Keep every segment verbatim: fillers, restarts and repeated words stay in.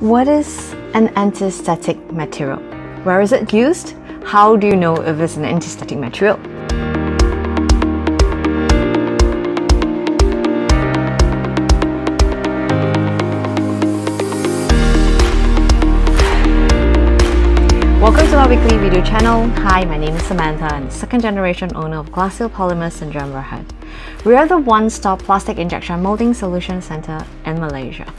What is an antistatic material? Where is it used? How do you know if it's an antistatic material? Welcome to our weekly video channel. Hi, my name is Samantha and second generation owner of Glasfil Polymer Sdn. Bhd. We are the one-stop plastic injection molding solution center in Malaysia.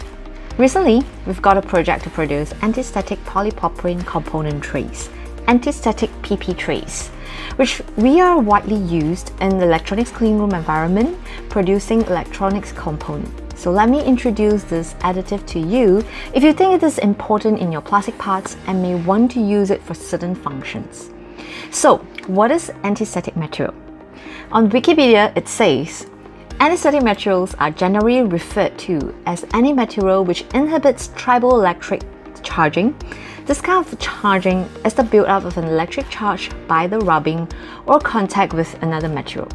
Recently, we've got a project to produce antistatic polypropylene component trays, antistatic P P trays, which we are widely used in the electronics cleanroom environment, producing electronics components. So let me introduce this additive to you if you think it is important in your plastic parts and may want to use it for certain functions. So, what is antistatic material? On Wikipedia, it says, antistatic materials are generally referred to as any material which inhibits triboelectric charging. This kind of charging is the build-up of an electric charge by the rubbing or contact with another material.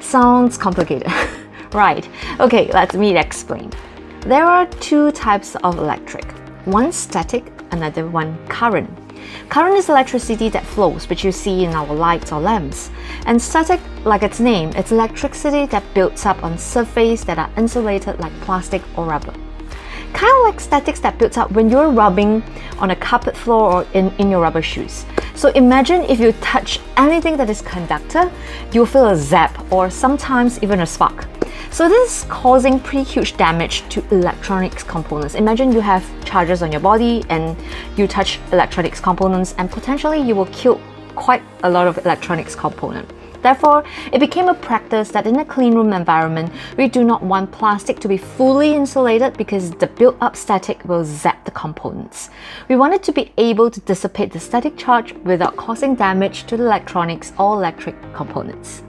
Sounds complicated, right? Okay, let me explain. There are two types of electric, one static, another one current. Current is electricity that flows, which you see in our lights or lamps. And static, like its name, it's electricity that builds up on surfaces that are insulated like plastic or rubber. Kind of like statics that builds up when you're rubbing on a carpet floor or in, in your rubber shoes. So imagine if you touch anything that is conductor, you'll feel a zap or sometimes even a spark. So this is causing pretty huge damage to electronics components. Imagine you have charges on your body and you touch electronics components and potentially you will kill quite a lot of electronics components. Therefore, it became a practice that in a cleanroom environment, we do not want plastic to be fully insulated because the built-up static will zap the components. We wanted to be able to dissipate the static charge without causing damage to the electronics or electric components.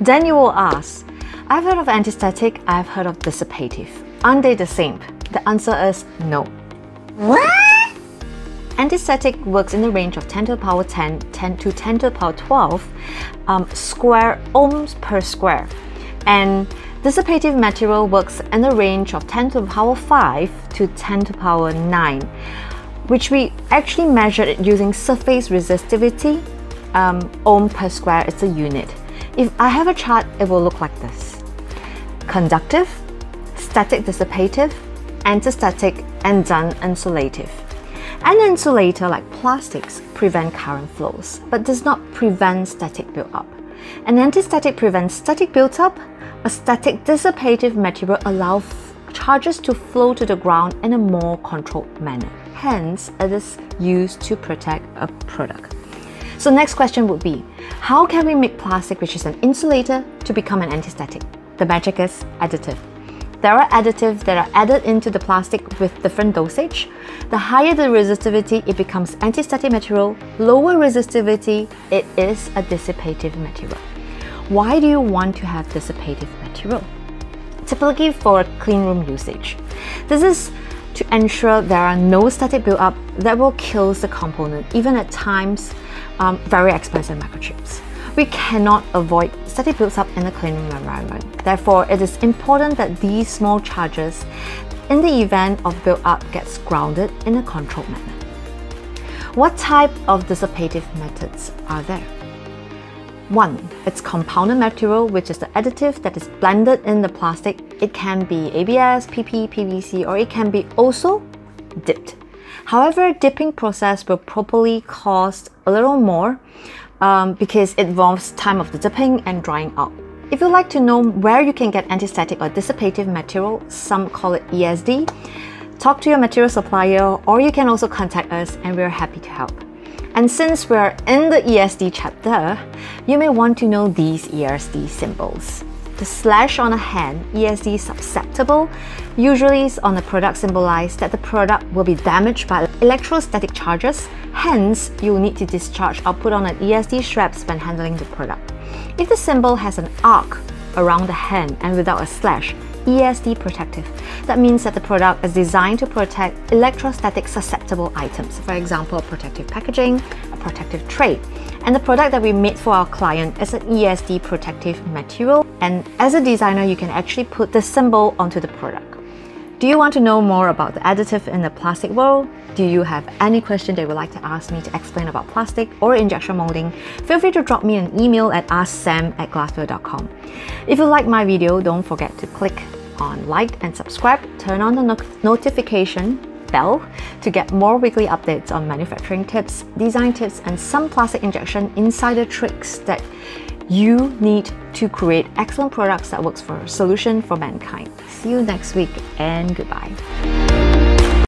Then you will ask, I've heard of antistatic, I've heard of dissipative. Aren't they the same? The answer is no. What? Antistatic works in the range of ten to the power ten, ten to ten to the power twelve um, square ohms per square. And dissipative material works in the range of ten to the power five to ten to the power nine, which we actually measured using surface resistivity, um, ohm per square is a unit. If I have a chart, it will look like this. Conductive, static dissipative, antistatic, and then insulative. An insulator like plastics prevent current flows, but does not prevent static build-up. An antistatic prevents static build-up. A static dissipative material allows charges to flow to the ground in a more controlled manner. Hence, it is used to protect a product. So next question would be, how can we make plastic which is an insulator to become an antistatic? The magic is additive. There are additives that are added into the plastic with different dosage. The higher the resistivity, it becomes antistatic material. Lower resistivity, it is a dissipative material. Why do you want to have dissipative material? Typically for cleanroom usage. This is to ensure there are no static build-up that will kill the component, even at times um, very expensive microchips. We cannot avoid static build-up in the cleanroom environment. Therefore, it is important that these small charges in the event of build-up gets grounded in a controlled manner. What type of dissipative methods are there? One, it's compounded material, which is the additive that is blended in the plastic. It can be A B S, P P, P V C, or it can be also dipped. However, dipping process will probably cost a little more um, because it involves time of the dipping and drying out. If you'd like to know where you can get antistatic or dissipative material, some call it E S D, talk to your material supplier, or you can also contact us and we're happy to help. And since we're in the E S D chapter, you may want to know these E S D symbols. The slash on a hand, E S D is susceptible, usually is on the product symbolized that the product will be damaged by electrostatic charges, hence you'll need to discharge output on an E S D straps when handling the product. If the symbol has an arc around the hand and without a slash, E S D protective. That means that the product is designed to protect electrostatic susceptible items, for example, protective packaging, a protective tray. and the product that we made for our client is an E S D protective material, and as a designer you can actually put the symbol onto the product. Do you want to know more about the additive in the plastic world? Do you have any question that you would like to ask me to explain about plastic or injection molding? Feel free to drop me an email at ask sam at glasfil dot com. If you like my video, don't forget to click on like and subscribe, turn on the no notification bell to get more weekly updates on manufacturing tips, design tips, and some plastic injection insider tricks that you need to create excellent products that works for a solution for mankind. See you next week, and goodbye.